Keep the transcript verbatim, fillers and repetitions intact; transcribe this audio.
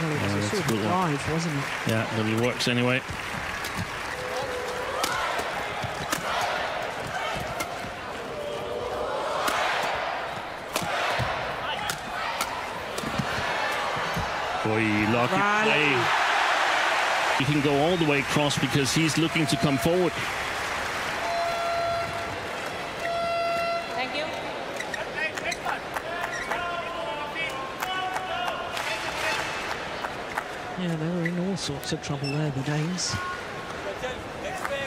Well, it was yeah, a sort of drive, wasn't it? Yeah, it really works anyway. Boy, lucky play. He can go all the way across because he's looking to come forward. Thank you. Yeah, they were in all sorts of trouble there, the Danes.